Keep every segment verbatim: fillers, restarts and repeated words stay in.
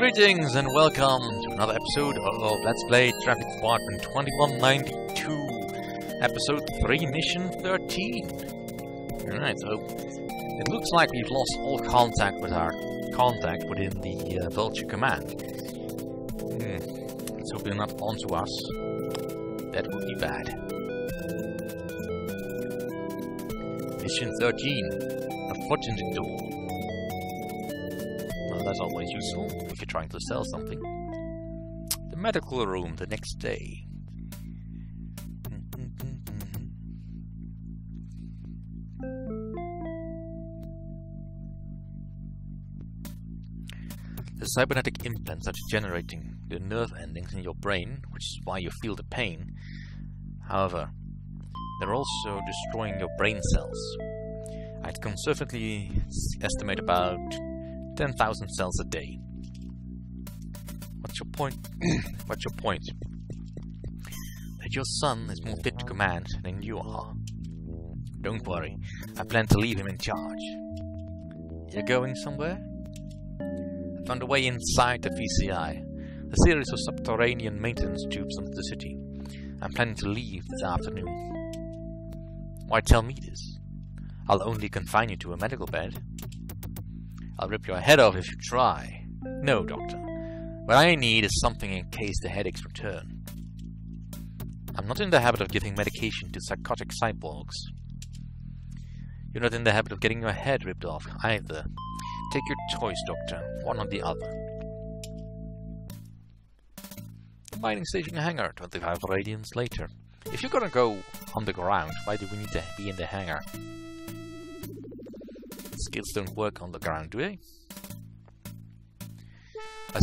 Greetings and welcome to another episode of Let's Play Traffic Department twenty-one ninety-two, Episode three, Mission thirteen. Alright, so it looks like we've lost all contact with our contact within the uh, Vulture Command. Hmm. Let's hope they're not onto us. That would be bad. Mission thirteen, A Fortune in the Door. That's always useful if you're trying to sell something. The medical room the next day. The cybernetic implants are degenerating the nerve endings in your brain, which is why you feel the pain. However, they're also destroying your brain cells. I'd conservatively estimate about ten thousand cells a day. What's your point? What's your point? That your son is more fit to command than you are. Don't worry, I plan to leave him in charge. You're going somewhere? I found a way inside the V C I, a series of subterranean maintenance tubes under the city. I'm planning to leave this afternoon. Why tell me this? I'll only confine you to a medical bed. I'll rip your head off if you try. No, Doctor. What I need is something in case the headaches return. I'm not in the habit of giving medication to psychotic cyborgs. You're not in the habit of getting your head ripped off, either. Take your choice, Doctor. One or the other. Mining station hangar, twenty-five radians later. If you're gonna go underground, why do we need to be in the hangar? Skills don't work on the ground, do they? I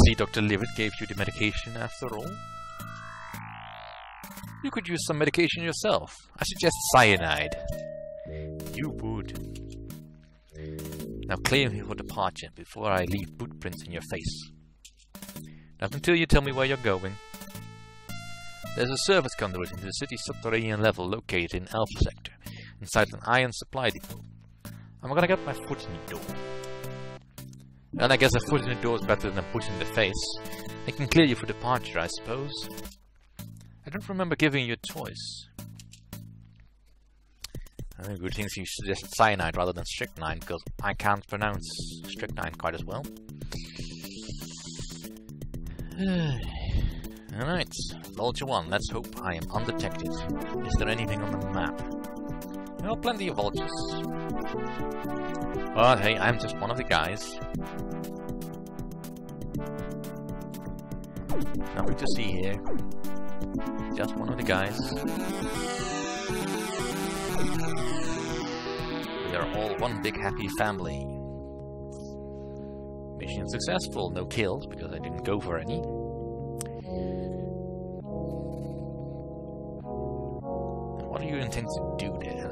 see Doctor Livet gave you the medication after all. You could use some medication yourself. I suggest cyanide. You would. Now claim your departure before I leave footprints in your face. Not until you tell me where you're going. There's a service conduit into the city's subterranean level located in Alpha Sector, inside an iron supply depot. I'm gonna get my foot in the door. And I guess a foot in the door is better than a foot in the face. I can clear you for departure, I suppose. I don't remember giving you a choice. Uh, good things you suggest cyanide rather than strychnine, because I can't pronounce strychnine quite as well. Alright, Vulture One, let's hope I am undetected. Is there anything on the map? There are plenty of vultures. But hey, I'm just one of the guys. Nothing to see here. Just one of the guys. They're all one big happy family. Mission successful, no kills because I didn't go for any. And what do you intend to do there?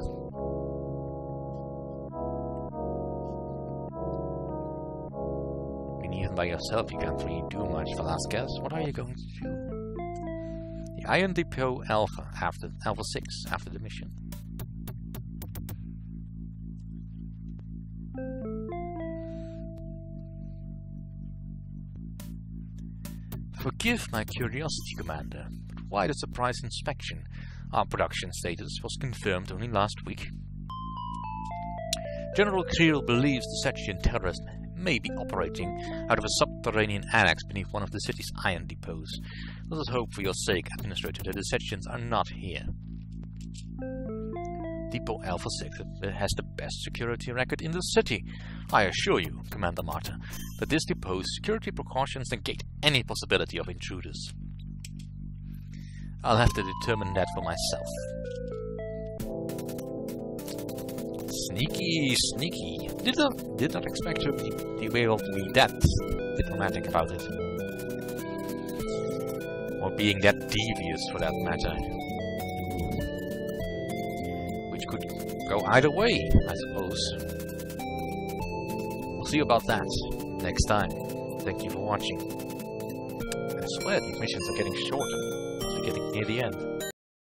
By yourself, you can't really do much, Velasquez. What are you going to do? The Iron Depot Alpha after Alpha six after the mission. Forgive my curiosity, Commander, but why the surprise inspection? Our production status was confirmed only last week. General Creel believes the Setian terrorist may be operating out of a subterranean annex beneath one of the city's iron depots. Let us hope for your sake, Administrator, that the Setians are not here. Depot Alpha six has the best security record in the city. I assure you, Commander Marta, that this depot's security precautions negate any possibility of intruders. I'll have to determine that for myself. Sneaky, sneaky. Did not, did not expect to be, be able to be that diplomatic about it. Or being that devious for that matter. Which could go either way, I suppose. We'll see about that next time. Thank you for watching. I swear these missions are getting shorter. We're getting near the end.